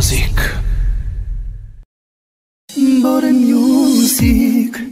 music. Bore music.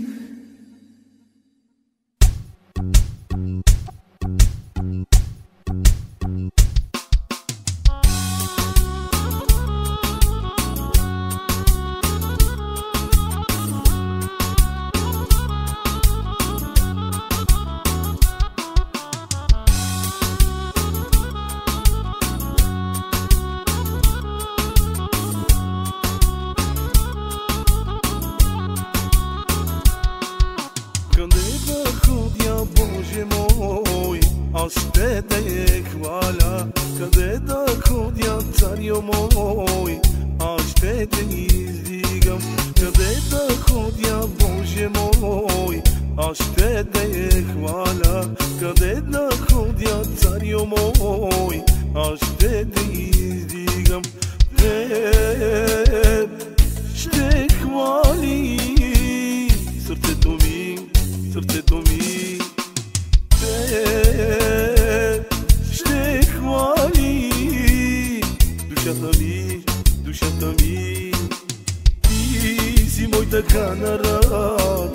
Canara,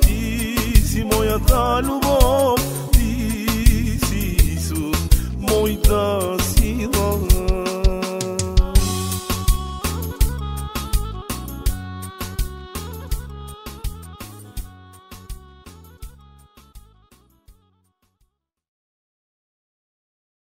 ti si moja talu.